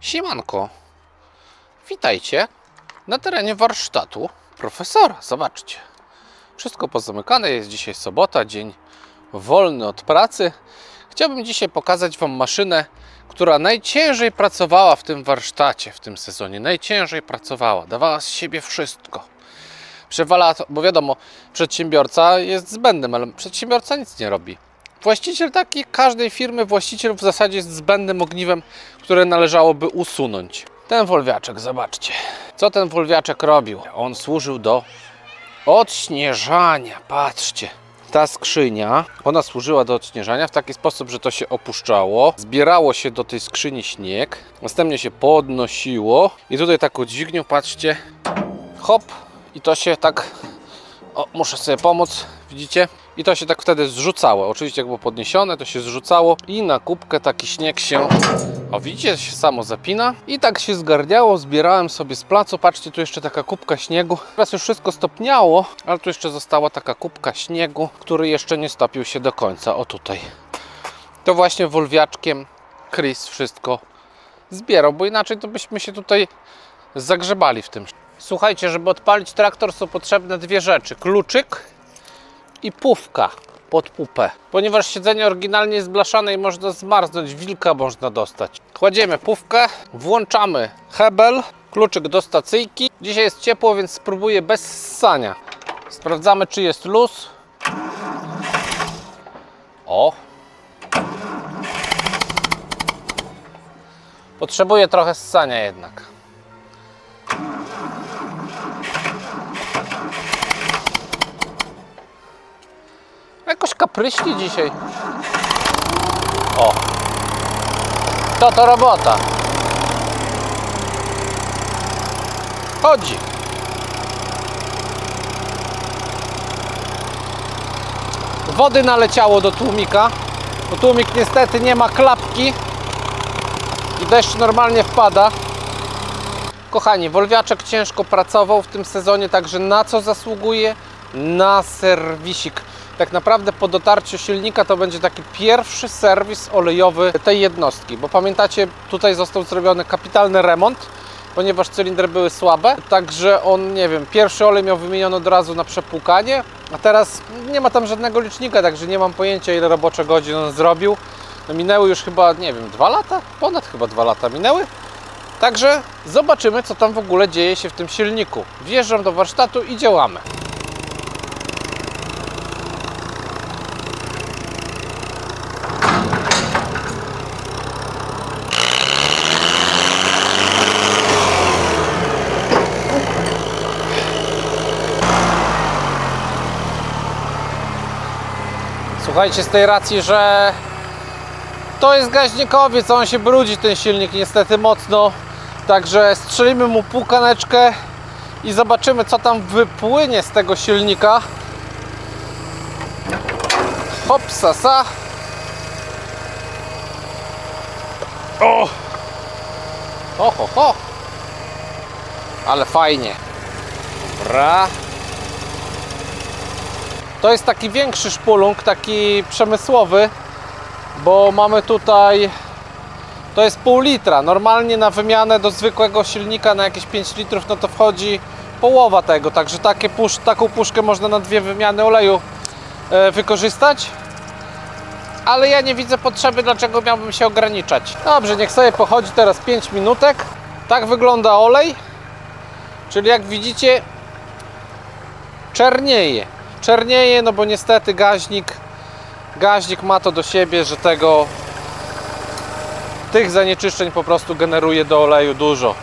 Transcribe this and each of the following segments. Siemanko, witajcie na terenie warsztatu profesora. Zobaczcie, wszystko pozamykane, jest dzisiaj sobota, dzień wolny od pracy. Chciałbym dzisiaj pokazać Wam maszynę, która najciężej pracowała w tym warsztacie, w tym sezonie. Najciężej pracowała, dawała z siebie wszystko. Przewalała to, bo wiadomo, przedsiębiorca jest zbędnym, ale przedsiębiorca nic nie robi. Właściciel taki każdej firmy, właściciel w zasadzie jest zbędnym ogniwem, które należałoby usunąć. Ten Volviaczek, zobaczcie. Co ten Volviaczek robił? On służył do odśnieżania. Patrzcie, ta skrzynia, ona służyła do odśnieżania w taki sposób, że to się opuszczało. Zbierało się do tej skrzyni śnieg, następnie się podnosiło i tutaj taką dźwignią, patrzcie, hop, i to się tak, o, muszę sobie pomóc, widzicie? I to się tak wtedy zrzucało. Oczywiście jak było podniesione, to się zrzucało i na kubkę taki śnieg się, o widzicie, się samo zapina. I tak się zgarniało, zbierałem sobie z placu. Patrzcie, tu jeszcze taka kubka śniegu. Teraz już wszystko stopniało, ale tu jeszcze została taka kubka śniegu, który jeszcze nie stopił się do końca. O tutaj. To właśnie Volviaczkiem Chris wszystko zbierał, bo inaczej to byśmy się tutaj zagrzebali w tym. Słuchajcie, żeby odpalić traktor są potrzebne dwie rzeczy. Kluczyk i pufka pod pupę, ponieważ siedzenie oryginalnie jest blaszane i można zmarznąć, wilka można dostać. Kładziemy pufkę, włączamy hebel, kluczyk do stacyjki. Dzisiaj jest ciepło, więc spróbuję bez ssania. Sprawdzamy, czy jest luz. O! Potrzebuję trochę ssania jednak. Jakoś kapryśni dzisiaj. O! To robota. Chodzi. Wody naleciało do tłumika. Bo tłumik niestety nie ma klapki. I deszcz normalnie wpada. Kochani, Volviaczek ciężko pracował w tym sezonie, także na co zasługuje? Na serwisik. Tak naprawdę po dotarciu silnika to będzie taki pierwszy serwis olejowy tej jednostki, bo pamiętacie, tutaj został zrobiony kapitalny remont, ponieważ cylindry były słabe, także on, nie wiem, pierwszy olej miał wymieniony od razu na przepłukanie, a teraz nie ma tam żadnego licznika, także nie mam pojęcia, ile roboczych godzin on zrobił. No, minęły już chyba, nie wiem, 2 lata? Ponad chyba 2 lata minęły. Także zobaczymy, co tam w ogóle dzieje się w tym silniku. Wjeżdżam do warsztatu i działamy. Słuchajcie, z tej racji, że to jest gaźnikowiec, on się brudzi, ten silnik, niestety mocno. Także strzelimy mu półkaneczkę i zobaczymy, co tam wypłynie z tego silnika. Hopsasa. O! Ho, ho, ho. Ale fajnie. Dobra. To jest taki większy szpulung, taki przemysłowy, bo mamy tutaj, to jest pół litra. Normalnie na wymianę do zwykłego silnika na jakieś 5 litrów, no to wchodzi połowa tego. Także taką puszkę można na 2 wymiany oleju wykorzystać. Ale ja nie widzę potrzeby, dlaczego miałbym się ograniczać. Dobrze, niech sobie pochodzi teraz 5 minutek. Tak wygląda olej, czyli jak widzicie, czernieje. Czernieje, no bo niestety gaźnik ma to do siebie, że tych zanieczyszczeń po prostu generuje do oleju dużo.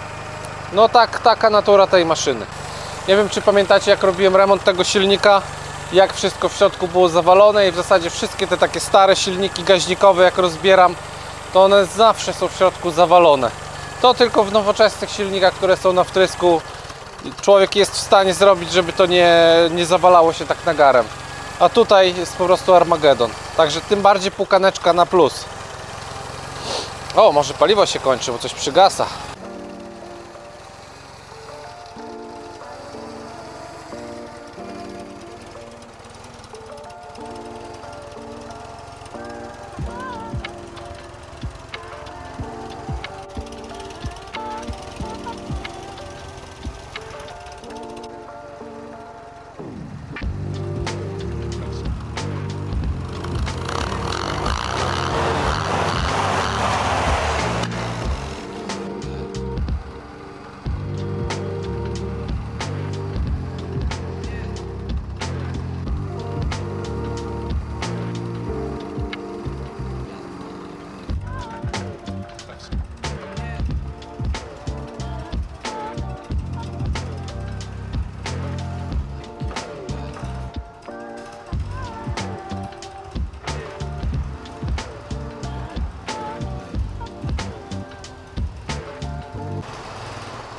No tak, taka natura tej maszyny. Nie wiem, czy pamiętacie, jak robiłem remont tego silnika, jak wszystko w środku było zawalone i w zasadzie wszystkie te takie stare silniki gaźnikowe, jak rozbieram, to one zawsze są w środku zawalone. To tylko w nowoczesnych silnikach, które są na wtrysku, człowiek jest w stanie zrobić, żeby to nie zawalało się tak nagarem. A tutaj jest po prostu Armagedon. Także tym bardziej pukaneczka na plus. O, może paliwo się kończy, bo coś przygasa.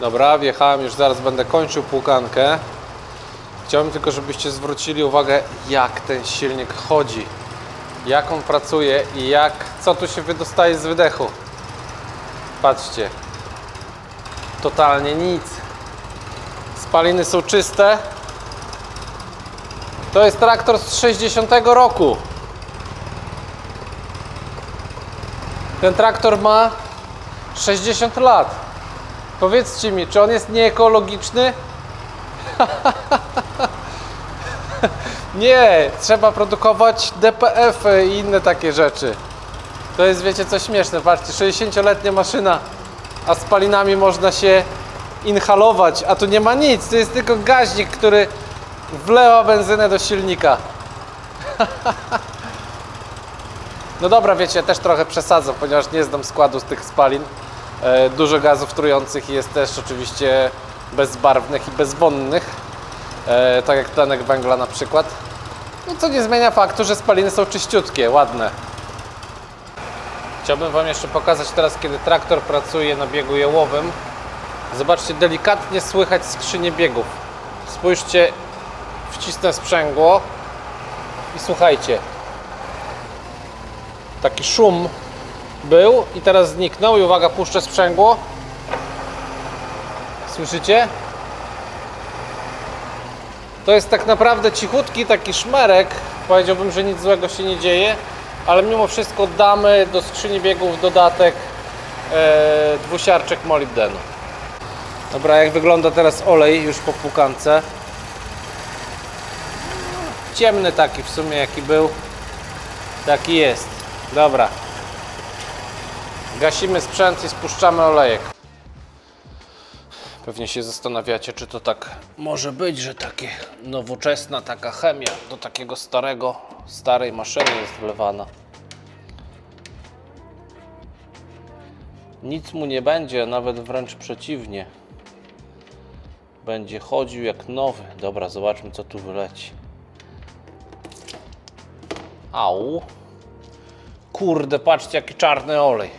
Dobra, wjechałem, już zaraz będę kończył płukankę. Chciałbym tylko, żebyście zwrócili uwagę, jak ten silnik chodzi, jak on pracuje i jak, co tu się wydostaje z wydechu. Patrzcie, totalnie nic. Spaliny są czyste. To jest traktor z 60 roku. Ten traktor ma 60 lat. Powiedzcie mi, czy on jest nieekologiczny? Nie, trzeba produkować DPF i inne takie rzeczy. To jest, wiecie, co śmieszne, patrzcie, 60-letnia maszyna, a spalinami można się inhalować, a tu nie ma nic, to jest tylko gaźnik, który wlewa benzynę do silnika. No dobra, wiecie, ja też trochę przesadzam, ponieważ nie znam składu z tych spalin. Dużo gazów trujących jest też oczywiście bezbarwnych i bezwonnych, tak jak tlenek węgla na przykład. No co nie zmienia faktu, że spaliny są czyściutkie, ładne. Chciałbym wam jeszcze pokazać teraz, kiedy traktor pracuje na biegu jałowym. Zobaczcie, delikatnie słychać skrzynię biegów. Spójrzcie, wcisnę sprzęgło i słuchajcie. Taki szum był i teraz zniknął i uwaga, puszczę sprzęgło. Słyszycie? To jest tak naprawdę cichutki taki szmerek. Powiedziałbym, że nic złego się nie dzieje, ale mimo wszystko damy do skrzyni biegów dodatek dwusiarczek molibdenu. Dobra, jak wygląda teraz olej już po płukance? Ciemny taki w sumie jaki był, taki jest. Dobra. Gasimy sprzęt i spuszczamy olejek. Pewnie się zastanawiacie, czy to tak może być, że takie nowoczesna taka chemia do takiego starej maszyny jest wlewana. Nic mu nie będzie, nawet wręcz przeciwnie. Będzie chodził jak nowy. Dobra, zobaczmy, co tu wyleci. Au. Kurde, patrzcie, jaki czarny olej.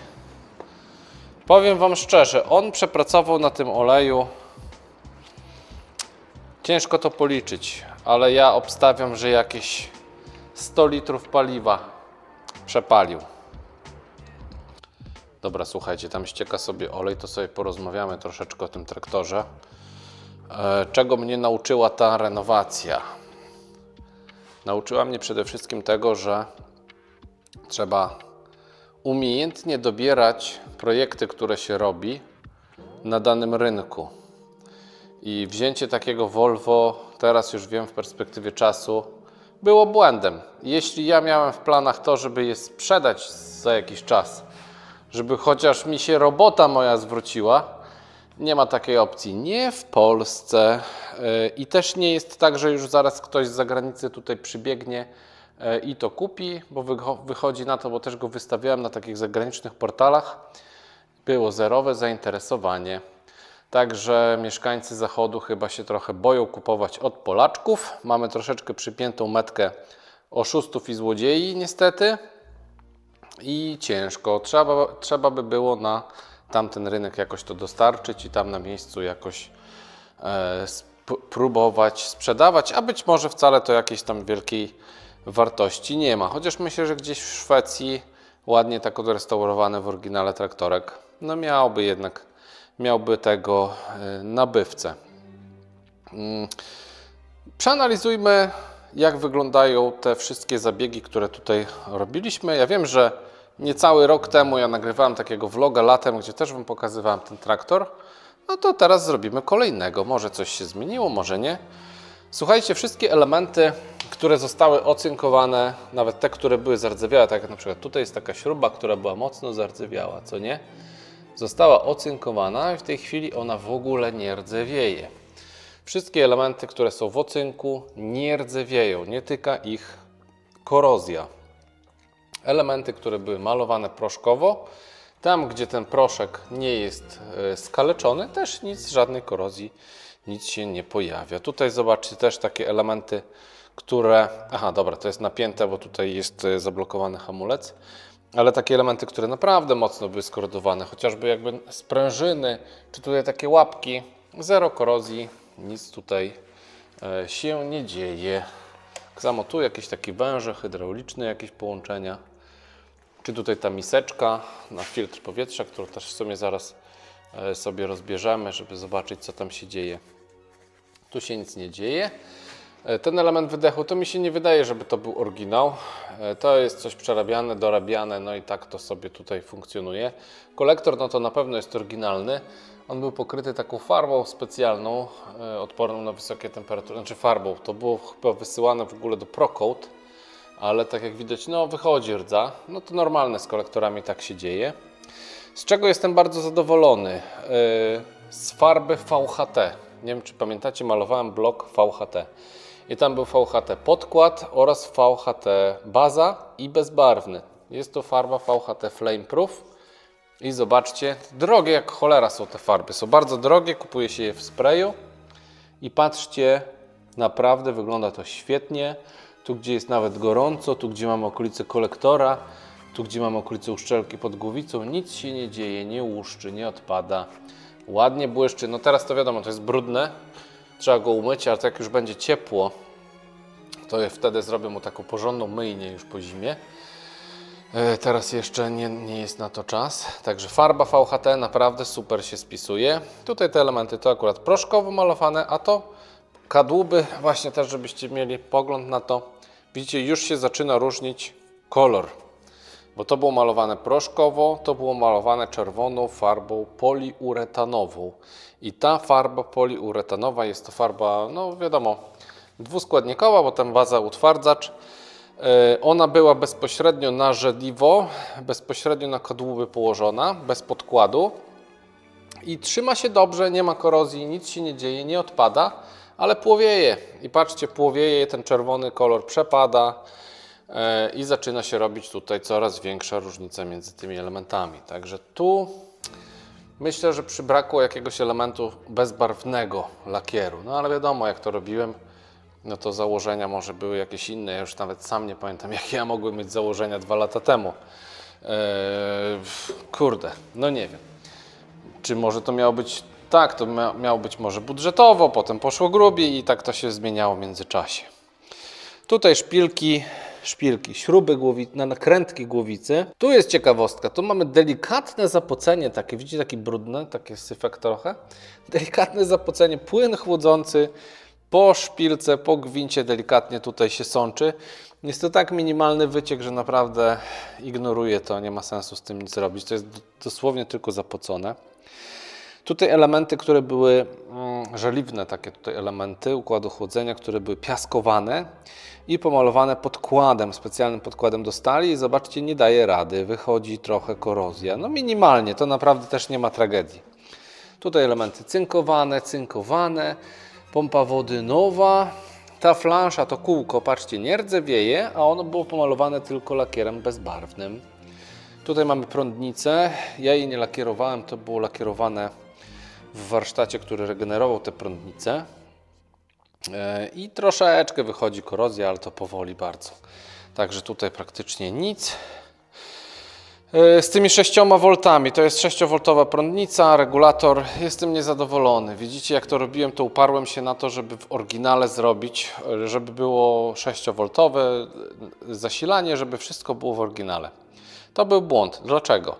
Powiem wam szczerze, on przepracował na tym oleju. Ciężko to policzyć, ale ja obstawiam, że jakieś 100 litrów paliwa przepalił. Dobra, słuchajcie, tam ścieka sobie olej, to sobie porozmawiamy troszeczkę o tym traktorze. Czego mnie nauczyła ta renowacja? Nauczyła mnie przede wszystkim tego, że trzeba umiejętnie dobierać projekty, które się robi na danym rynku. I wzięcie takiego Volvo, teraz już wiem, w perspektywie czasu, było błędem. Jeśli ja miałem w planach to, żeby je sprzedać za jakiś czas, żeby chociaż mi się robota moja zwróciła, nie ma takiej opcji. Nie w Polsce. I też nie jest tak, że już zaraz ktoś z zagranicy tutaj przybiegnie i to kupi, bo wychodzi na to, bo też go wystawiałem na takich zagranicznych portalach. Było zerowe zainteresowanie. Także mieszkańcy zachodu chyba się trochę boją kupować od Polaczków. Mamy troszeczkę przypiętą metkę oszustów i złodziei niestety. I ciężko. Trzeba by było na tamten rynek jakoś to dostarczyć i tam na miejscu jakoś próbować sprzedawać. A być może wcale to jakiejś tam wielkiej wartości nie ma, chociaż myślę, że gdzieś w Szwecji ładnie tak odrestaurowany w oryginale traktorek, no miałby tego nabywcę. Przeanalizujmy, jak wyglądają te wszystkie zabiegi, które tutaj robiliśmy. Ja wiem, że niecały rok temu ja nagrywałem takiego vloga latem, gdzie też wam pokazywałem ten traktor. No to teraz zrobimy kolejnego, może coś się zmieniło, może nie. Słuchajcie, wszystkie elementy, które zostały ocynkowane, nawet te, które były zardzewiałe, tak jak na przykład tutaj jest taka śruba, która była mocno zardzewiała, co nie? Została ocynkowana i w tej chwili ona w ogóle nie rdzewieje. Wszystkie elementy, które są w ocynku, nie rdzewieją, nie tyka ich korozja. Elementy, które były malowane proszkowo, tam gdzie ten proszek nie jest skaleczony, też nic, żadnej korozji, nic się nie pojawia. Tutaj zobaczcie też takie elementy, które... Aha, dobra, to jest napięte, bo tutaj jest zablokowany hamulec. ale takie elementy, które naprawdę mocno były skorodowane, chociażby jakby sprężyny, czy tutaj takie łapki, zero korozji, nic tutaj się nie dzieje. Tak samo tu jakieś takie węże hydrauliczne, jakieś połączenia, czy tutaj ta miseczka na filtr powietrza, którą też w sumie zaraz sobie rozbierzemy, żeby zobaczyć, co tam się dzieje. Tu się nic nie dzieje. Ten element wydechu, to mi się nie wydaje, żeby to był oryginał. To jest coś przerabiane, dorabiane, no i tak to sobie tutaj funkcjonuje. Kolektor, no to na pewno jest oryginalny. On był pokryty taką farbą specjalną, odporną na wysokie temperatury, znaczy farbą. To było chyba wysyłane w ogóle do ProCoat, ale tak jak widać, no wychodzi rdza. No to normalne, z kolektorami tak się dzieje. Z czego jestem bardzo zadowolony? Z farby VHT. Nie wiem, czy pamiętacie, malowałem blok VHT. I tam był VHT podkład oraz VHT baza i bezbarwny. Jest to farba VHT Flameproof. I zobaczcie, drogie jak cholera są te farby. Są bardzo drogie, kupuje się je w sprayu. I patrzcie, naprawdę wygląda to świetnie. Tu, gdzie jest nawet gorąco, tu, gdzie mamy okolice kolektora, tu, gdzie mamy okolice uszczelki pod głowicą, nic się nie dzieje, nie łuszczy, nie odpada. Ładnie błyszczy. No teraz to wiadomo, to jest brudne. Trzeba go umyć, ale jak już będzie ciepło, to wtedy zrobię mu taką porządną myjnię już po zimie. Teraz jeszcze nie jest na to czas. Także farba VHT naprawdę super się spisuje. Tutaj te elementy to akurat proszkowo malowane, a to kadłuby właśnie też, żebyście mieli pogląd na to. Widzicie, już się zaczyna różnić kolor. Bo to było malowane proszkowo, to było malowane czerwoną farbą poliuretanową. I ta farba poliuretanowa jest to farba, no wiadomo, dwuskładnikowa, bo tam baza utwardzacz. Ona była bezpośrednio na żeliwo, bezpośrednio na kadłuby położona, bez podkładu. I trzyma się dobrze, nie ma korozji, nic się nie dzieje, nie odpada, ale płowieje. I patrzcie, płowieje, ten czerwony kolor przepada. I zaczyna się robić tutaj coraz większa różnica między tymi elementami. Także tu myślę, że przybrakło jakiegoś elementu bezbarwnego lakieru. No ale wiadomo, jak to robiłem, no to założenia może były jakieś inne. Ja już nawet sam nie pamiętam, jakie ja mogłem mieć założenia 2 lata temu. Kurde, no nie wiem. Czy może to miało być tak, to miało być może budżetowo, potem poszło grubiej i tak to się zmieniało w międzyczasie. Tutaj szpilki, śruby głowicy, na nakrętki głowicy. Tu jest ciekawostka, tu mamy delikatne zapocenie takie, widzicie, taki brudny, takie syfek trochę. Delikatne zapocenie, płyn chłodzący po szpilce, po gwincie delikatnie tutaj się sączy. Jest to tak minimalny wyciek, że naprawdę ignoruję to, nie ma sensu z tym nic robić. To jest dosłownie tylko zapocone. Tutaj elementy, które były żeliwne, takie tutaj elementy układu chłodzenia, które były piaskowane i pomalowane podkładem, specjalnym podkładem do stali i zobaczcie, nie daje rady, wychodzi trochę korozja, no minimalnie, to naprawdę też nie ma tragedii. Tutaj elementy cynkowane, pompa wody nowa, ta flansza, to kółko, patrzcie, nie rdzewieje, a ono było pomalowane tylko lakierem bezbarwnym. Tutaj mamy prądnicę, ja jej nie lakierowałem, to było lakierowane w warsztacie, który regenerował te prądnice i troszeczkę wychodzi korozja, ale to powoli bardzo. Także tutaj praktycznie nic. Z tymi 6 V, to jest 6-woltowa prądnica, regulator, jestem niezadowolony. Widzicie, jak to robiłem, to uparłem się na to, żeby w oryginale zrobić, żeby było 6-woltowe zasilanie, żeby wszystko było w oryginale. To był błąd. Dlaczego?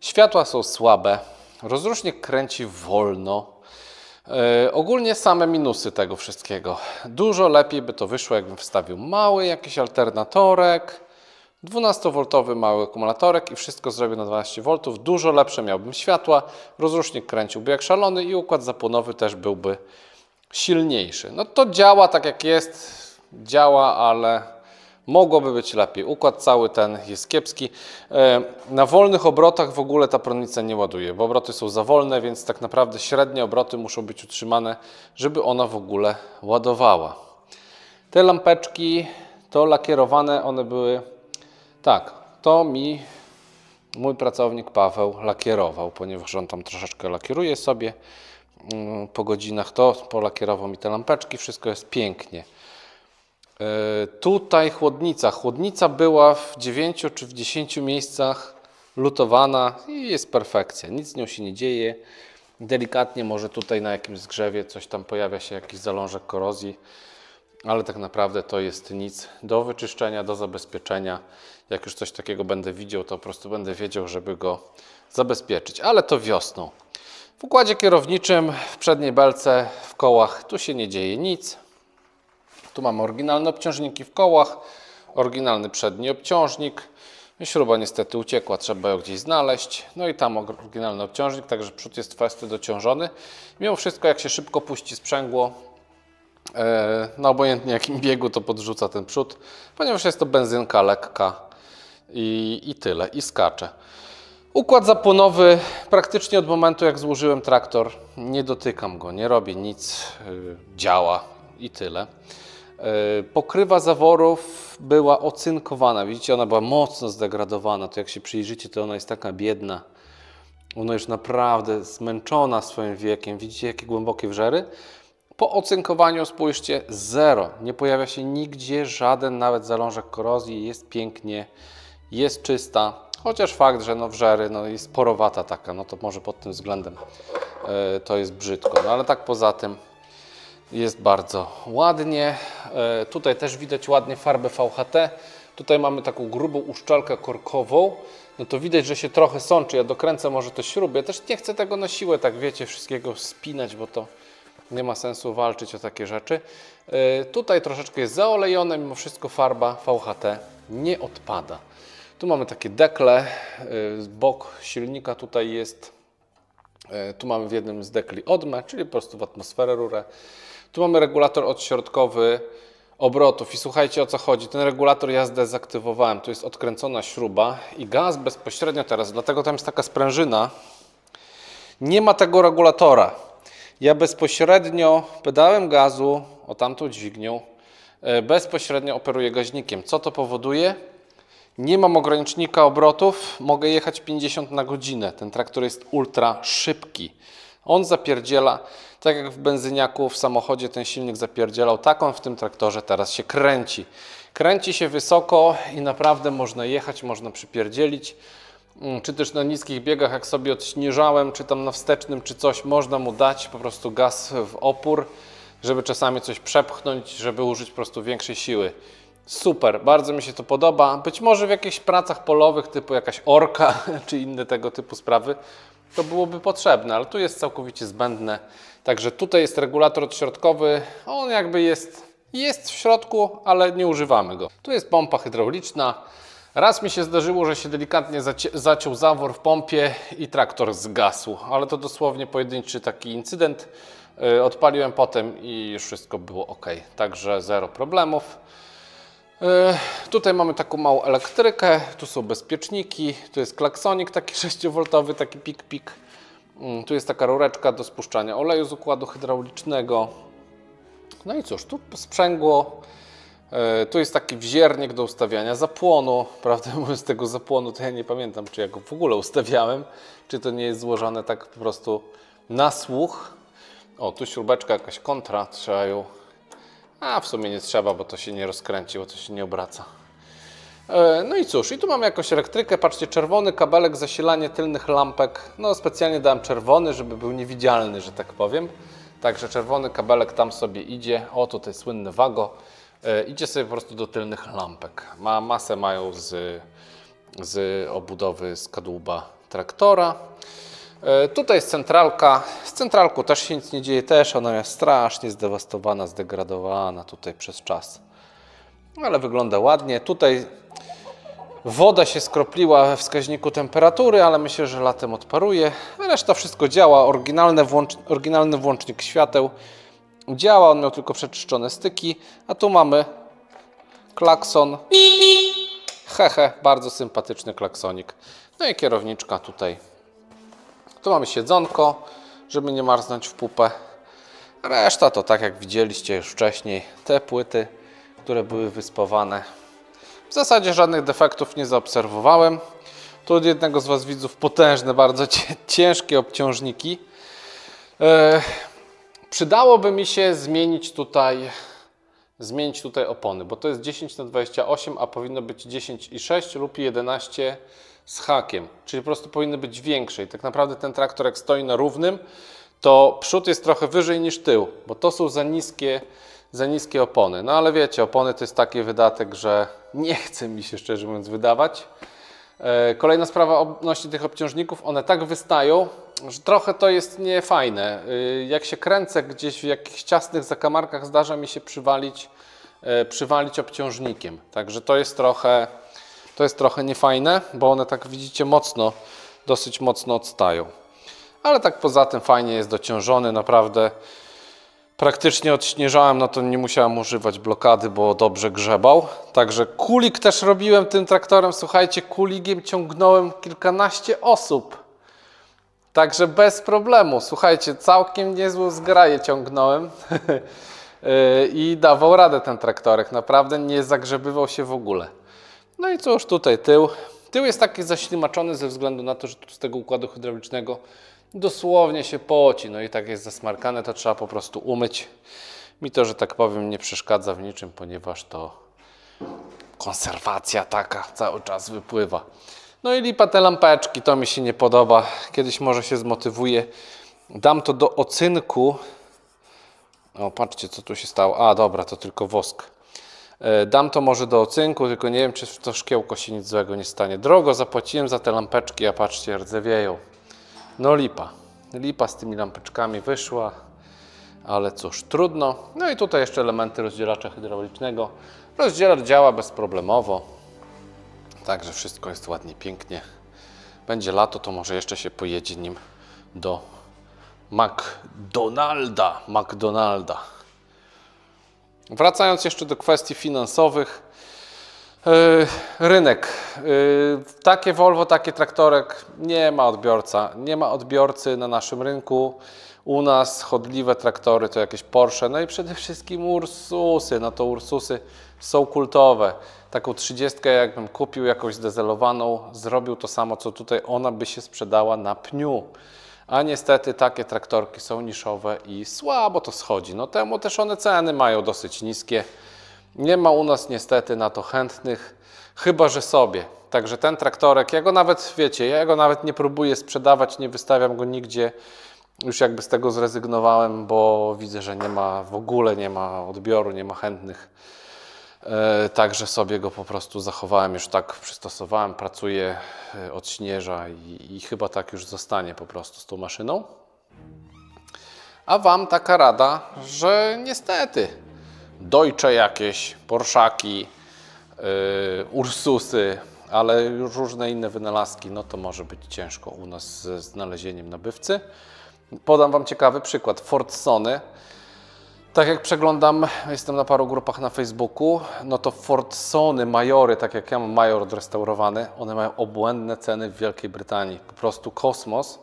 Światła są słabe. Rozrusznik kręci wolno. Ogólnie same minusy tego wszystkiego. Dużo lepiej by to wyszło, jakbym wstawił mały jakiś alternatorek, 12-woltowy mały akumulatorek i wszystko zrobię na 12 V. Dużo lepsze miałbym światła. Rozrusznik kręciłby jak szalony i układ zapłonowy też byłby silniejszy. No to działa tak jak jest. Działa, ale... mogłoby być lepiej. Układ cały ten jest kiepski. Na wolnych obrotach w ogóle ta prądnica nie ładuje, bo obroty są za wolne, więc tak naprawdę średnie obroty muszą być utrzymane, żeby ona w ogóle ładowała. Te lampeczki, to lakierowane, one były... tak, to mi mój pracownik Paweł lakierował, ponieważ on tam troszeczkę lakieruje sobie. Po godzinach to polakierował mi te lampeczki, wszystko jest pięknie. Tutaj chłodnica. Chłodnica była w 9 czy w 10 miejscach lutowana i jest perfekcja. Nic z nią się nie dzieje. Delikatnie może tutaj na jakimś zgrzewie coś tam pojawia się, jakiś zalążek korozji. Ale tak naprawdę to jest nic do wyczyszczenia, do zabezpieczenia. Jak już coś takiego będę widział, to po prostu będę wiedział, żeby go zabezpieczyć. Ale to wiosną. W układzie kierowniczym, w przedniej belce, w kołach tu się nie dzieje nic. Tu mamy oryginalne obciążniki w kołach, oryginalny przedni obciążnik. Śruba niestety uciekła, trzeba ją gdzieś znaleźć. No i tam oryginalny obciążnik, także przód jest fajnie dociążony. Mimo wszystko, jak się szybko puści sprzęgło, no obojętnie jakim biegu, to podrzuca ten przód, ponieważ jest to benzynka lekka i tyle, i skacze. Układ zapłonowy praktycznie od momentu, jak złożyłem traktor, nie dotykam go, nie robię nic, działa i tyle. Pokrywa zaworów była ocynkowana, widzicie, ona była mocno zdegradowana, to jak się przyjrzycie, to ona jest taka biedna. Ona już naprawdę zmęczona swoim wiekiem, widzicie jakie głębokie wrzery. Po ocynkowaniu spójrzcie, zero, nie pojawia się nigdzie żaden nawet zalążek korozji, jest pięknie, jest czysta. Chociaż fakt, że no wrzery, no jest porowata taka, no to może pod tym względem to jest brzydko, no ale tak poza tym jest bardzo ładnie. Tutaj też widać ładnie farbę VHT. Tutaj mamy taką grubą uszczelkę korkową. No to widać, że się trochę sączy. Ja dokręcę może te śruby. Ja też nie chcę tego na siłę, tak wiecie, wszystkiego spinać, bo to nie ma sensu walczyć o takie rzeczy. Tutaj troszeczkę jest zaolejone, mimo wszystko farba VHT nie odpada. Tu mamy takie dekle, bok silnika tutaj jest, tu mamy w jednym z dekli odmę, czyli po prostu w atmosferę rurę. Tu mamy regulator odśrodkowy obrotów i słuchajcie o co chodzi, ten regulator ja zdezaktywowałem, tu jest odkręcona śruba i gaz bezpośrednio teraz, dlatego tam jest taka sprężyna, nie ma tego regulatora. Ja bezpośrednio pedałem gazu, o tamtą dźwignią, bezpośrednio operuję gaźnikiem. Co to powoduje? Nie mam ogranicznika obrotów, mogę jechać 50 na godzinę. Ten traktor jest ultra szybki. On zapierdziela, tak jak w benzyniaku, w samochodzie ten silnik zapierdzielał, tak on w tym traktorze teraz się kręci. Kręci się wysoko i naprawdę można jechać, można przypierdzielić. Czy też na niskich biegach, jak sobie odśnieżałem, czy tam na wstecznym, czy coś, można mu dać po prostu gaz w opór, żeby czasami coś przepchnąć, żeby użyć po prostu większej siły. Super, bardzo mi się to podoba. Być może w jakichś pracach polowych typu jakaś orka czy inne tego typu sprawy to byłoby potrzebne, ale tu jest całkowicie zbędne. Także tutaj jest regulator odśrodkowy, on jakby jest w środku, ale nie używamy go. Tu jest pompa hydrauliczna. Raz mi się zdarzyło, że się delikatnie zaciął zawór w pompie i traktor zgasł, ale to dosłownie pojedynczy taki incydent. Odpaliłem potem i już wszystko było ok, także zero problemów. Tutaj mamy taką małą elektrykę, tu są bezpieczniki, tu jest klaksonik taki 6V, taki pik-pik. Tu jest taka rureczka do spuszczania oleju z układu hydraulicznego. No i cóż, tu sprzęgło, tu jest taki wziernik do ustawiania zapłonu. Prawdę mówiąc, tego zapłonu to ja nie pamiętam, czy ja go w ogóle ustawiałem, czy to nie jest złożone tak po prostu na słuch. O, tu śrubeczka jakaś kontra, trzeba ją... A w sumie nie trzeba, bo to się nie rozkręci, bo to się nie obraca. No i cóż, i tu mamy jakąś elektrykę, patrzcie, czerwony kabelek, zasilanie tylnych lampek. No specjalnie dałem czerwony, żeby był niewidzialny, że tak powiem. Także czerwony kabelek tam sobie idzie, o tutaj słynny Wago, idzie sobie po prostu do tylnych lampek. Masę mają z obudowy, z kadłuba traktora. Tutaj jest centralka, z centralką też się nic nie dzieje, też ona jest strasznie zdewastowana, zdegradowana tutaj przez czas, ale wygląda ładnie. Tutaj woda się skropliła we wskaźniku temperatury, ale myślę, że latem odparuje, reszta wszystko działa, oryginalny włącznik świateł działa, on miał tylko przeczyszczone styki, a tu mamy klakson, hehe, bardzo sympatyczny klaksonik, no i kierowniczka tutaj. Tu mamy siedzonko, żeby nie marznąć w pupę. Reszta to tak jak widzieliście już wcześniej. Te płyty, które były wyspawane. W zasadzie żadnych defektów nie zaobserwowałem. Tu od jednego z Was widzów potężne, bardzo ciężkie obciążniki. Przydałoby mi się zmienić tutaj zmienić tutaj opony, bo to jest 10 na 28, a powinno być 10,6 lub 11 z hakiem, czyli po prostu powinny być większe. I tak naprawdę ten traktor, jak stoi na równym, to przód jest trochę wyżej niż tył, bo to są za niskie opony. No ale wiecie, opony to jest taki wydatek, że nie chce mi się, szczerze mówiąc, wydawać. Kolejna sprawa odnośnie tych obciążników, one tak wystają, że trochę to jest niefajne. Jak się kręcę gdzieś w jakichś ciasnych zakamarkach, zdarza mi się przywalić obciążnikiem. Także to jest trochę niefajne, bo one, tak widzicie, mocno, dosyć mocno odstają. Ale tak poza tym fajnie jest dociążony, naprawdę. Praktycznie odśnieżałem, no to nie musiałem używać blokady, bo dobrze grzebał. Także kulik też robiłem tym traktorem. Słuchajcie, kuligiem ciągnąłem kilkanaście osób. Także bez problemu. Słuchajcie, całkiem niezłą zgraję ciągnąłem i dawał radę ten traktorek. Naprawdę nie zagrzebywał się w ogóle. No i cóż, tutaj tył. Tył jest taki zaślimaczony ze względu na to, że tu z tego układu hydraulicznego dosłownie się poci, no i tak jest zasmarkane, to trzeba po prostu umyć. Mi to, że tak powiem, nie przeszkadza w niczym, ponieważ to konserwacja taka cały czas wypływa. No i lipa te lampeczki, to mi się nie podoba. Kiedyś może się zmotywuję. Dam to do ocynku. O, patrzcie, co tu się stało. A, dobra, to tylko wosk. Dam to może do ocynku, tylko nie wiem, czy w to szkiełko się nic złego nie stanie. Drogo zapłaciłem za te lampeczki, a patrzcie, rdzewieją. No lipa. Lipa z tymi lampeczkami wyszła, ale cóż, trudno. No i tutaj jeszcze elementy rozdzielacza hydraulicznego. Rozdzielacz działa bezproblemowo, także wszystko jest ładnie, pięknie. Będzie lato, to może jeszcze się pojedzie nim do McDonalda. Wracając jeszcze do kwestii finansowych. Rynek. Takie Volvo, takie traktorek nie ma odbiorca. Nie ma odbiorcy na naszym rynku. U nas chodliwe traktory to jakieś Porsche, no i przede wszystkim Ursusy. No to Ursusy są kultowe. Taką 30, jakbym kupił jakąś zdezelowaną, zrobił to samo co tutaj, ona by się sprzedała na pniu. A niestety takie traktorki są niszowe i słabo to schodzi. No temu też one ceny mają dosyć niskie. Nie ma u nas niestety na to chętnych, chyba że sobie. Także ten traktorek, ja go nawet, wiecie, ja go nawet nie próbuję sprzedawać, nie wystawiam go nigdzie. Już jakby z tego zrezygnowałem, bo widzę, że nie ma, w ogóle nie ma odbioru, nie ma chętnych. Także sobie go po prostu zachowałem, już tak przystosowałem, pracuję od śnieża i chyba tak już zostanie po prostu z tą maszyną. A wam taka rada, że niestety Deutsche jakieś, Porszaki, Ursusy, ale już różne inne wynalazki, no to może być ciężko u nas ze znalezieniem nabywcy. Podam wam ciekawy przykład. Fordsony. Tak jak przeglądam, jestem na paru grupach na Facebooku, no to Fordsony, Majory, tak jak ja mam Major odrestaurowany, one mają obłędne ceny w Wielkiej Brytanii. Po prostu kosmos,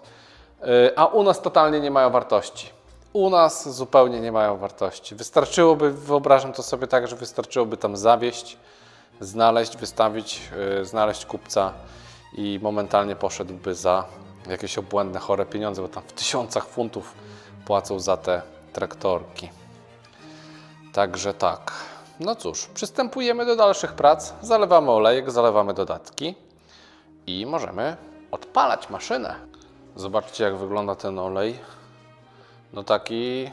a u nas totalnie nie mają wartości. U nas zupełnie nie mają wartości. Wystarczyłoby, wyobrażam to sobie tak, że wystarczyłoby tam zawieść, znaleźć, wystawić, znaleźć kupca i momentalnie poszedłby za jakieś obłędne, chore pieniądze, bo tam w tysiącach funtów płacą za te traktorki. Także tak. No cóż, przystępujemy do dalszych prac, zalewamy olejek, zalewamy dodatki i możemy odpalać maszynę. Zobaczcie, jak wygląda ten olej. No taki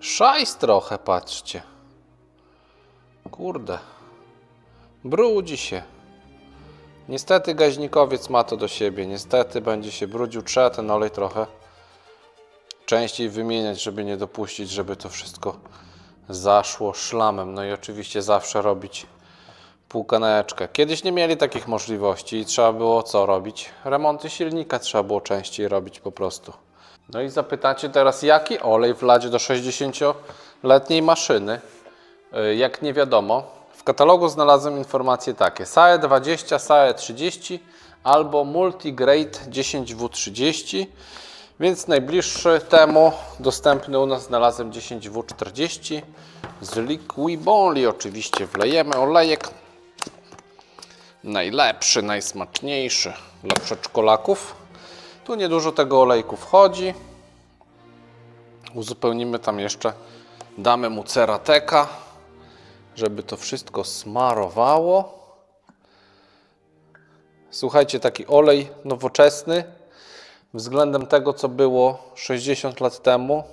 szajs trochę, patrzcie. Kurde. Brudzi się. Niestety gaźnikowiec ma to do siebie. Niestety będzie się brudził. Trzeba ten olej trochę częściej wymieniać, żeby nie dopuścić, żeby to wszystko zaszło szlamem. No i oczywiście zawsze robić półkaneczkę. Kiedyś nie mieli takich możliwości i trzeba było co robić? Remonty silnika trzeba było częściej robić po prostu. No i zapytacie teraz, jaki olej wlać do 60-letniej maszyny? Jak nie wiadomo, w katalogu znalazłem informacje takie: SAE 20, SAE 30 albo Multigrade 10W30, więc najbliższy temu dostępny u nas znalazłem 10W40 z Liqui Moly. Oczywiście wlejemy olejek, najlepszy, najsmaczniejszy dla przedszkolaków. Tu niedużo tego olejku wchodzi. Uzupełnimy tam jeszcze Damy mu cerateka, żeby to wszystko smarowało. Słuchajcie, taki olej nowoczesny względem tego, co było 60 lat temu.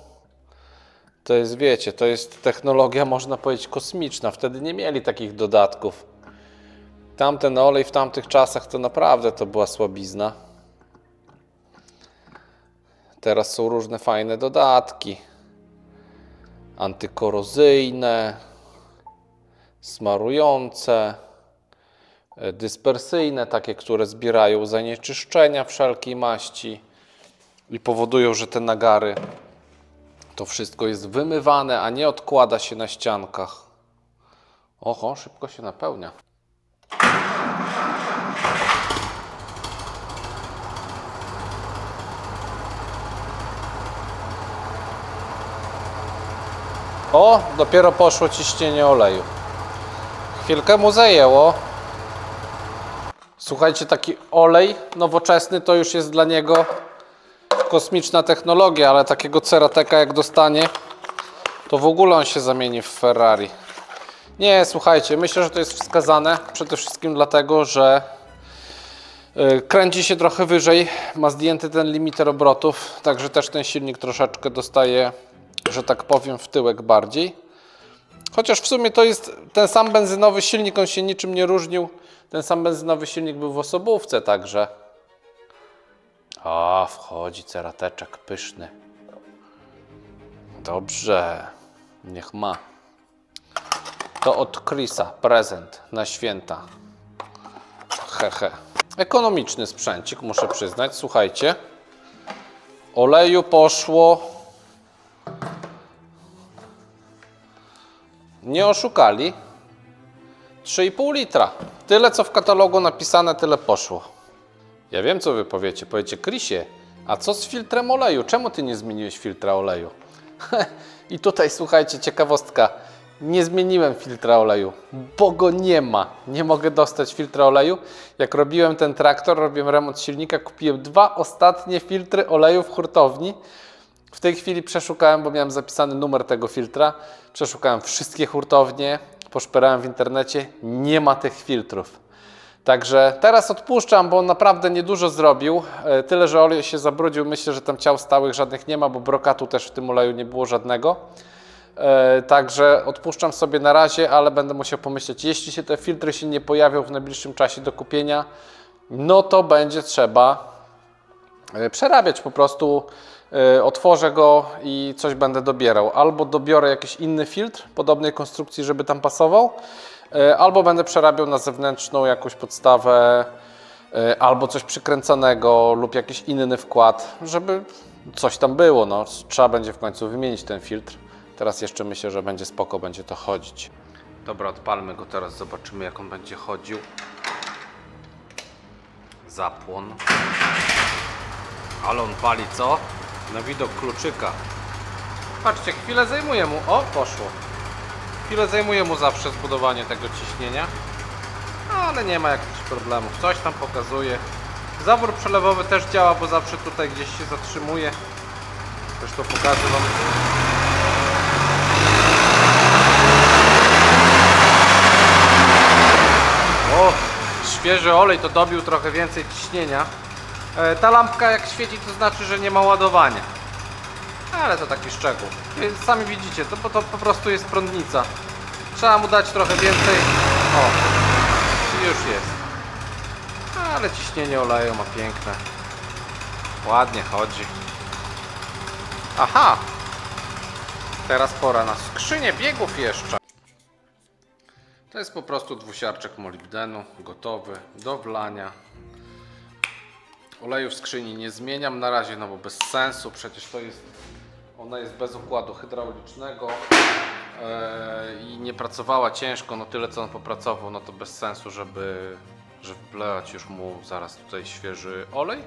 To jest, wiecie, to jest technologia, można powiedzieć, kosmiczna. Wtedy nie mieli takich dodatków. Tamten olej w tamtych czasach to naprawdę to była słabizna. Teraz są różne fajne dodatki. Antykorozyjne, smarujące, dyspersyjne, takie, które zbierają zanieczyszczenia wszelkiej maści i powodują, że te nagary, to wszystko jest wymywane, a nie odkłada się na ściankach. Oho, szybko się napełnia. O, dopiero poszło ciśnienie oleju. Chwilkę mu zajęło. Słuchajcie, taki olej nowoczesny to już jest dla niego kosmiczna technologia, ale takiego cerateka jak dostanie, to w ogóle on się zamieni w Ferrari. Nie, słuchajcie, myślę, że to jest wskazane przede wszystkim dlatego, że kręci się trochę wyżej, ma zdjęty ten limiter obrotów, także też ten silnik troszeczkę dostaje, że tak powiem, w tyłek bardziej. Chociaż w sumie to jest ten sam benzynowy silnik, on się niczym nie różnił. Ten sam benzynowy silnik był w osobówce, także... O, wchodzi cerateczek pyszny. Dobrze, niech ma. To od Chrisa, prezent na święta. Hehe. Ekonomiczny sprzęcik, muszę przyznać. Słuchajcie, oleju poszło... Nie oszukali. 3,5 litra. Tyle, co w katalogu napisane, tyle poszło. Ja wiem, co wy powiecie. Powiecie, Chrisie, a co z filtrem oleju? Czemu ty nie zmieniłeś filtra oleju? I tutaj, słuchajcie, ciekawostka. Nie zmieniłem filtra oleju, bo go nie ma. Nie mogę dostać filtra oleju. Jak robiłem ten traktor, robiłem remont silnika, kupiłem dwa ostatnie filtry oleju w hurtowni. W tej chwili przeszukałem, bo miałem zapisany numer tego filtra, przeszukałem wszystkie hurtownie, poszperałem w internecie, nie ma tych filtrów. Także teraz odpuszczam, bo on naprawdę niedużo zrobił, tyle, że olej się zabrudził, myślę, że tam ciał stałych żadnych nie ma, bo brokatu też w tym oleju nie było żadnego. Także odpuszczam sobie na razie, ale będę musiał pomyśleć, jeśli się te filtry się nie pojawią w najbliższym czasie do kupienia, no to będzie trzeba przerabiać po prostu. Otworzę go i coś będę dobierał. Albo dobiorę jakiś inny filtr podobnej konstrukcji, żeby tam pasował, albo będę przerabiał na zewnętrzną jakąś podstawę, albo coś przykręcanego lub jakiś inny wkład, żeby coś tam było. No, trzeba będzie w końcu wymienić ten filtr. Teraz jeszcze myślę, że będzie spoko, będzie to chodzić. Dobra, odpalmy go teraz, zobaczymy, jak on będzie chodził. Zapłon. Ale on pali, co? Na widok kluczyka. Patrzcie, chwilę zajmuje mu. O, poszło. Chwilę zajmuje mu zawsze zbudowanie tego ciśnienia. Ale nie ma jakichś problemów. Coś tam pokazuje. Zawór przelewowy też działa, bo zawsze tutaj gdzieś się zatrzymuje. Zresztą pokażę wam. O, świeży olej to dobił trochę więcej ciśnienia. Ta lampka jak świeci, to znaczy, że nie ma ładowania. Ale to taki szczegół. Sami widzicie, to po prostu jest prądnica. Trzeba mu dać trochę więcej. O, już jest. Ale ciśnienie oleju ma piękne. Ładnie chodzi. Aha! Teraz pora na skrzynię biegów jeszcze. To jest po prostu dwusiarczek molibdenu, gotowy do wlania. Oleju w skrzyni nie zmieniam na razie, no bo bez sensu, przecież to jest, ona jest bez układu hydraulicznego i nie pracowała ciężko, no tyle co on popracował, no to bez sensu, żeby wlać już mu zaraz tutaj świeży olej.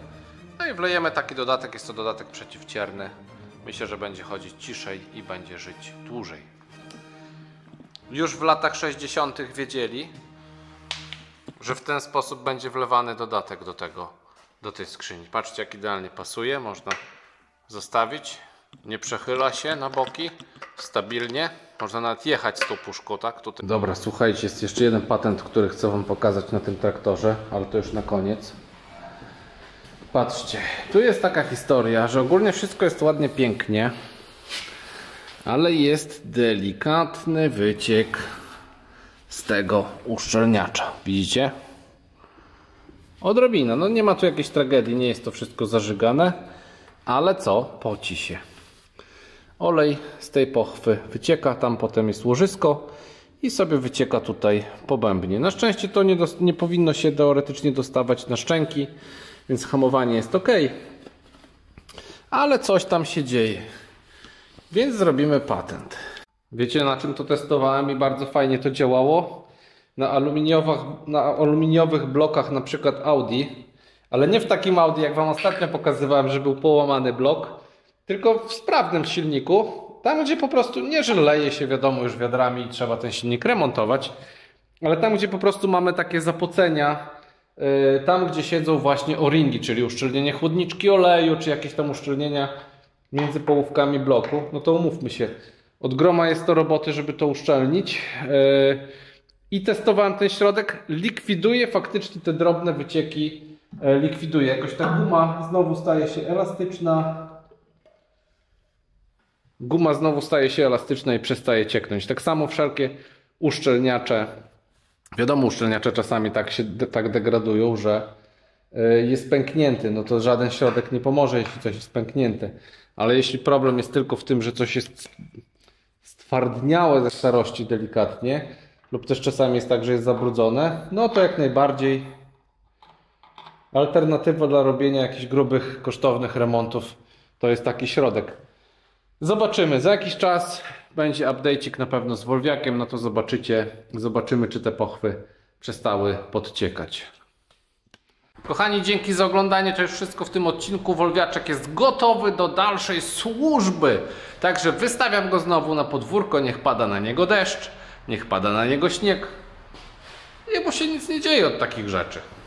No i wlejemy taki dodatek, jest to dodatek przeciwcierny. Myślę, że będzie chodzić ciszej i będzie żyć dłużej. Już w latach 60. wiedzieli, że w ten sposób będzie wlewany dodatek do tej skrzyni. Patrzcie, jak idealnie pasuje, można zostawić, nie przechyla się na boki, stabilnie. Można nawet jechać z tą puszką, tak? Tutaj. Dobra, słuchajcie, jest jeszcze jeden patent, który chcę wam pokazać na tym traktorze, ale to już na koniec. Patrzcie, tu jest taka historia, że ogólnie wszystko jest ładnie, pięknie, ale jest delikatny wyciek z tego uszczelniacza. Widzicie? Odrobina, no nie ma tu jakiejś tragedii, nie jest to wszystko zażygane, ale co? Poci się. Olej z tej pochwy wycieka, tam potem jest łożysko i sobie wycieka tutaj po bębnie. Na szczęście to nie powinno się teoretycznie dostawać na szczęki, więc hamowanie jest ok, ale coś tam się dzieje, więc zrobimy patent. Wiecie, na czym to testowałem i bardzo fajnie to działało? Na aluminiowych blokach, na przykład Audi, ale nie w takim Audi, jak wam ostatnio pokazywałem, że był połamany blok, tylko w sprawnym silniku, tam gdzie po prostu nie, że leje się, wiadomo, już wiadrami i trzeba ten silnik remontować, ale tam gdzie po prostu mamy takie zapocenia, tam gdzie siedzą właśnie o-ringi, czyli uszczelnienie chłodniczki oleju, czy jakieś tam uszczelnienia między połówkami bloku, no to umówmy się, od groma jest to roboty, żeby to uszczelnić. I testowałem ten środek, likwiduje faktycznie te drobne wycieki, likwiduje. Jakoś ta guma znowu staje się elastyczna. Guma znowu staje się elastyczna i przestaje cieknąć. Tak samo wszelkie uszczelniacze. Wiadomo, uszczelniacze czasami tak degradują, że jest pęknięty. No to żaden środek nie pomoże, jeśli coś jest pęknięte. Ale jeśli problem jest tylko w tym, że coś jest stwardniałe ze szarości delikatnie, lub też czasami jest tak, że jest zabrudzone, no to jak najbardziej alternatywa dla robienia jakichś grubych, kosztownych remontów to jest taki środek. Zobaczymy, za jakiś czas będzie update'ik na pewno z Volviakiem, no to zobaczymy, czy te pochwy przestały podciekać. Kochani, dzięki za oglądanie, to już wszystko w tym odcinku. Volviaczek jest gotowy do dalszej służby, także wystawiam go znowu na podwórko, niech pada na niego deszcz. Niech pada na niego śnieg. Jemu się nic nie dzieje od takich rzeczy.